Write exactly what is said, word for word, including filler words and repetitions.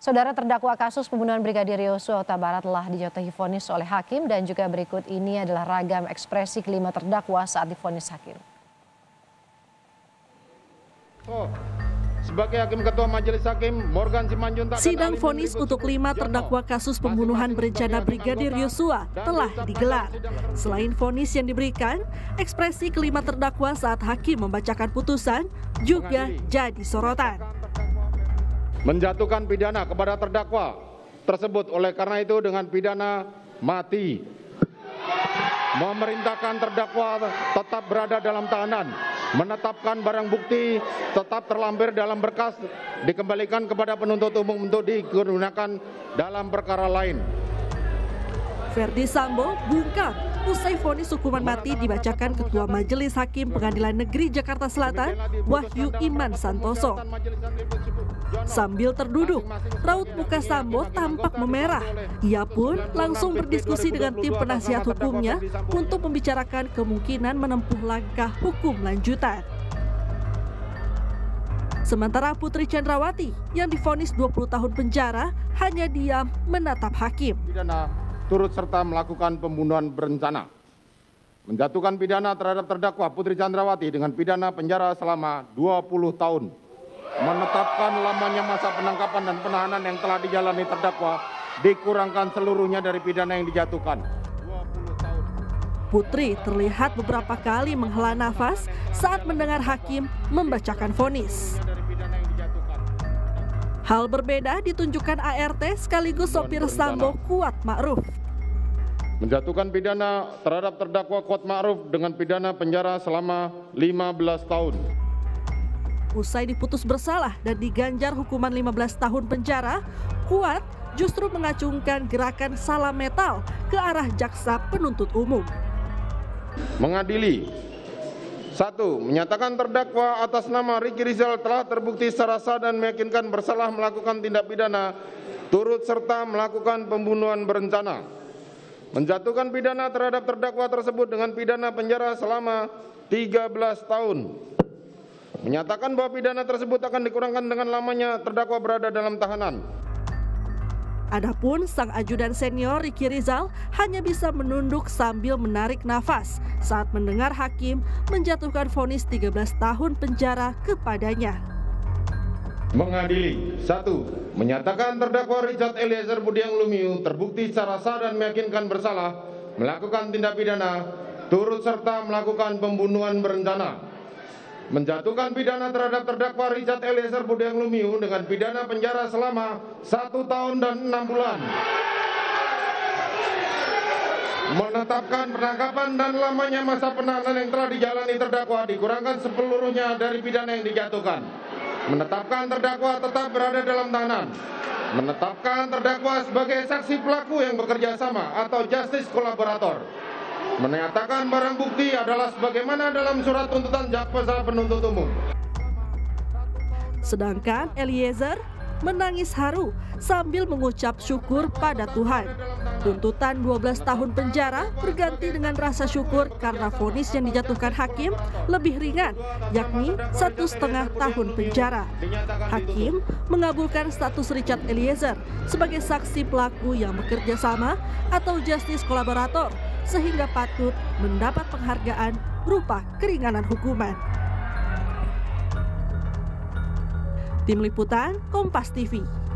Saudara terdakwa kasus pembunuhan Brigadir Yosua Huta Barat telah dijatuhi vonis oleh hakim dan juga berikut ini adalah ragam ekspresi kelima terdakwa saat divonis hakim. Oh. Sebagai Hakim Ketua Majelis Hakim Morgan Simanjuntak, sidang vonis untuk lima terdakwa kasus pembunuhan berencana Brigadir Yosua telah digelar. Selain vonis yang diberikan, ekspresi kelima terdakwa saat hakim membacakan putusan juga jadi sorotan. Menjatuhkan pidana kepada terdakwa tersebut oleh karena itu dengan pidana mati. Memerintahkan terdakwa tetap berada dalam tahanan. Menetapkan barang bukti tetap terlampir dalam berkas dikembalikan kepada penuntut umum untuk digunakan dalam perkara lain. Ferdy Sambo bungkam usai vonis hukuman mati dibacakan Ketua Majelis Hakim Pengadilan Negeri Jakarta Selatan Wahyu Iman Santoso. Sambil terduduk, raut muka Sambo tampak memerah. Ia pun langsung berdiskusi dengan tim penasihat hukumnya untuk membicarakan kemungkinan menempuh langkah hukum lanjutan. Sementara Putri Candrawathi yang divonis dua puluh tahun penjara hanya diam menatap hakim. Pidana turut serta melakukan pembunuhan berencana. Menjatuhkan pidana terhadap terdakwa Putri Candrawathi dengan pidana penjara selama dua puluh tahun. Menetapkan lamanya masa penangkapan dan penahanan yang telah dijalani terdakwa dikurangkan seluruhnya dari pidana yang dijatuhkan. dua puluh tahun. Putri terlihat beberapa kali menghela nafas saat mendengar hakim membacakan vonis. Hal berbeda ditunjukkan A R T sekaligus sopir Sambo Kuat Ma'ruf. Menjatuhkan pidana terhadap terdakwa Kuat Ma'ruf dengan pidana penjara selama lima belas tahun. Usai diputus bersalah dan diganjar hukuman lima belas tahun penjara, Kuat justru mengacungkan gerakan salam metal ke arah jaksa penuntut umum. Mengadili. Satu, menyatakan terdakwa atas nama Ricky Rizal telah terbukti secara sah dan meyakinkan bersalah melakukan tindak pidana turut serta melakukan pembunuhan berencana. Menjatuhkan pidana terhadap terdakwa tersebut dengan pidana penjara selama tiga belas tahun. Menyatakan bahwa pidana tersebut akan dikurangkan dengan lamanya terdakwa berada dalam tahanan. Adapun sang ajudan senior Ricky Rizal hanya bisa menunduk sambil menarik nafas saat mendengar hakim menjatuhkan vonis tiga belas tahun penjara kepadanya. Mengadili. Satu, menyatakan terdakwa Richard Eliezer Budiang Lumiu terbukti secara sah dan meyakinkan bersalah melakukan tindak pidana turut serta melakukan pembunuhan berencana. Menjatuhkan pidana terhadap terdakwa Richard Eliezer Budiang Lumiu dengan pidana penjara selama satu tahun dan enam bulan. Menetapkan penangkapan dan lamanya masa penahanan yang telah dijalani terdakwa dikurangkan sepeluruhnya dari pidana yang dijatuhkan. Menetapkan terdakwa tetap berada dalam tahanan. Menetapkan terdakwa sebagai saksi pelaku yang bekerja sama atau justice kolaborator. Menyatakan barang bukti adalah sebagaimana dalam surat tuntutan jaksa penuntut umum. Sedangkan Eliezer menangis haru sambil mengucap syukur pada Tuhan. Tuntutan dua belas tahun penjara berganti dengan rasa syukur karena vonis yang dijatuhkan hakim lebih ringan, yakni satu setengah tahun penjara. Hakim mengabulkan status Richard Eliezer sebagai saksi pelaku yang bekerja sama atau justice kolaborator, sehingga patut mendapat penghargaan berupa keringanan hukuman. Tim Liputan Kompas T V.